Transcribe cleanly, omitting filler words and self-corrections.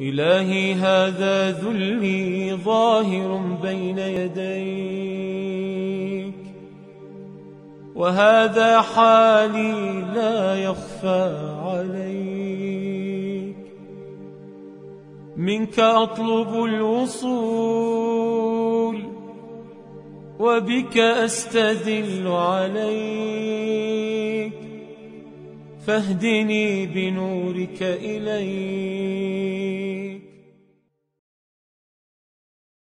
إلهي هذا ذلي ظاهر بين يديك، وهذا حالي لا يخفى عليك، منك أطلب الوصول وبك أستدل عليك، فاهدني بنورك إليك.